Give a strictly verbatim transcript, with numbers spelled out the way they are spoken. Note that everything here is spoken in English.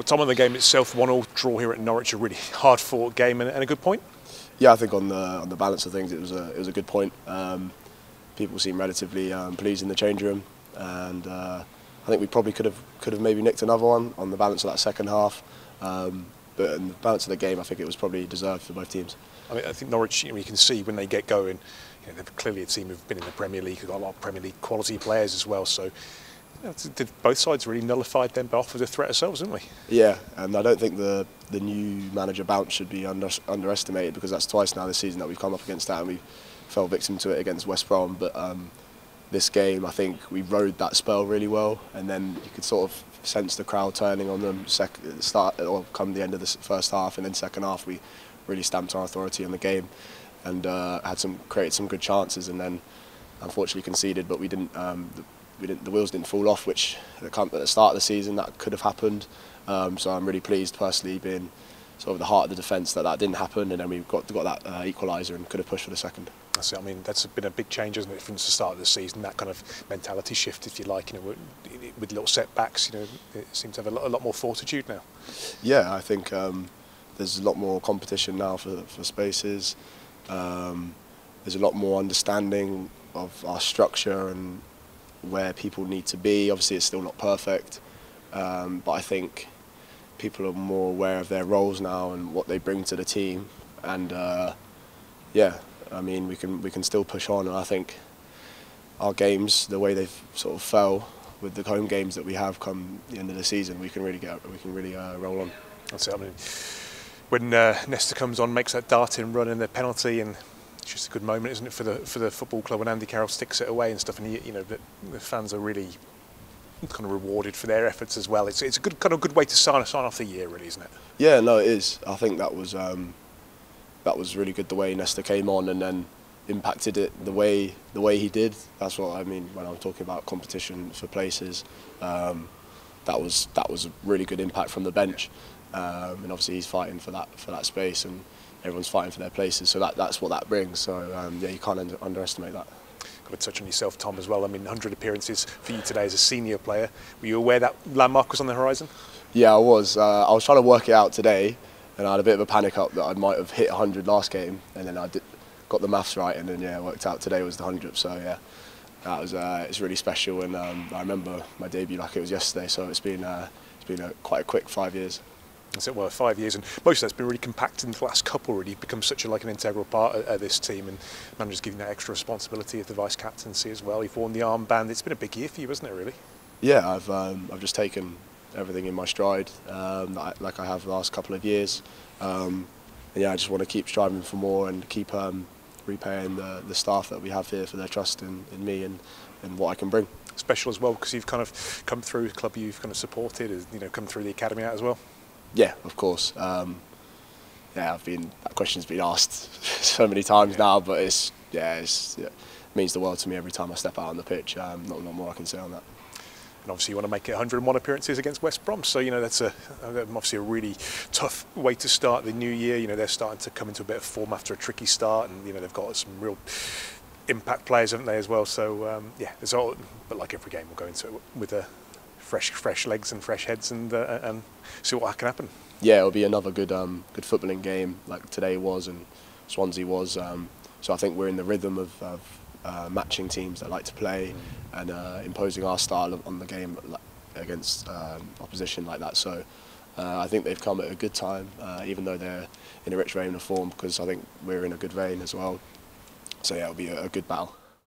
Well, Tom, on the game itself, one all draw here at Norwich, a really hard-fought game and, and a good point. Yeah, I think on the on the balance of things, it was a it was a good point. Um, people seemed relatively um, pleased in the change room, and uh, I think we probably could have could have maybe nicked another one on the balance of that second half. Um, but in the balance of the game, I think it was probably deserved for both teams. I mean, I think Norwich, you know, you can see when they get going, you know, they're clearly a team who've been in the Premier League, who've got a lot of Premier League quality players as well. So, you know, did both sides really nullified them off as a threat ourselves, didn't we? Yeah, and I don't think the the new manager bounce should be under, underestimated, because that's twice now this season that we've come up against that, and we fell victim to it against West Brom. But um, this game, I think we rode that spell really well, and then you could sort of sense the crowd turning on them sec start or come the end of the first half, and then second half we really stamped our authority on the game, and uh, had some created some good chances, and then unfortunately conceded. But we didn't. Um, the, We didn't, the wheels didn't fall off, which at the start of the season that could have happened. Um, so I'm really pleased, personally, being sort of the heart of the defence, that that didn't happen, and then we got got that uh, equaliser and could have pushed for the second. That's it. I mean, that's been a big change, isn't it, since the start of the season? That kind of mentality shift, if you like, you know, with little setbacks, you know, it seems to have a lot, a lot more fortitude now. Yeah, I think um, there's a lot more competition now for for spaces. Um, there's a lot more understanding of our structure and where people need to be. Obviously it's still not perfect, um, but I think people are more aware of their roles now and what they bring to the team, and uh, yeah, I mean we can we can still push on, and I think our games, the way they've sort of fell with the home games that we have come the end of the season, we can really get we can really uh, roll on. That's it. I mean, when uh, Nesta comes on, makes that darting run and the penalty, and it's just a good moment, isn't it, for the for the football club, when Andy Carroll sticks it away and stuff, and he, you know, the, the fans are really kind of rewarded for their efforts as well. It's it's a good kind of good way to sign sign off the year, really, isn't it? Yeah, no, it is. I think that was um, that was really good, the way Nesta came on and then impacted it the way the way he did. That's what I mean when I'm talking about competition for places. Um, that was that was a really good impact from the bench, um, and obviously he's fighting for that for that space, and everyone's fighting for their places, so that, that's what that brings. So um, yeah, you can't under underestimate that. Got to touch on yourself, Tom, as well. I mean, one hundred appearances for you today as a senior player. Were you aware that landmark was on the horizon? Yeah, I was. Uh, I was trying to work it out today, and I had a bit of a panic up that I might have hit one hundred last game, and then I did, got the maths right, and then yeah, it worked out today was the hundredth. So yeah, that was uh, it's really special, and um, I remember my debut like it was yesterday. So it's been uh, it's been a, quite a quick five years. As it were, five years, and most of that's been really compacted in the last couple. Really, you've become such a, like an integral part of, of this team, and manager's giving that extra responsibility of the vice captaincy as well. You've worn the armband. It's been a big year for you, hasn't it? Really? Yeah, I've um, I've just taken everything in my stride, um, like I have the last couple of years. Um, and yeah, I just want to keep striving for more and keep um, repaying the the staff that we have here for their trust in, in me and and what I can bring. Special as well, because you've kind of come through the club you've kind of supported, you know, come through the academy out as well. Yeah, of course. Um, yeah, I've been that question's been asked so many times yeah. now, but it's yeah, it's, yeah, it means the world to me every time I step out on the pitch. Um, not a lot more I can say on that. And obviously, you want to make it one hundred and one appearances against West Brom, so you know that's a obviously a really tough way to start the new year. You know, they're starting to come into a bit of form after a tricky start, and you know they've got some real impact players, haven't they, as well? So um, yeah, it's all. But like every game, we'll go into it with a. Fresh, fresh legs and fresh heads, and uh, and see what can happen. Yeah, it'll be another good, um, good footballing game like today was, and Swansea was. Um, so I think we're in the rhythm of, of uh, matching teams that like to play mm. and uh, imposing our style on the game against um, opposition like that. So uh, I think they've come at a good time, uh, even though they're in a rich vein of form, because I think we're in a good vein as well. So yeah, it'll be a, a good battle.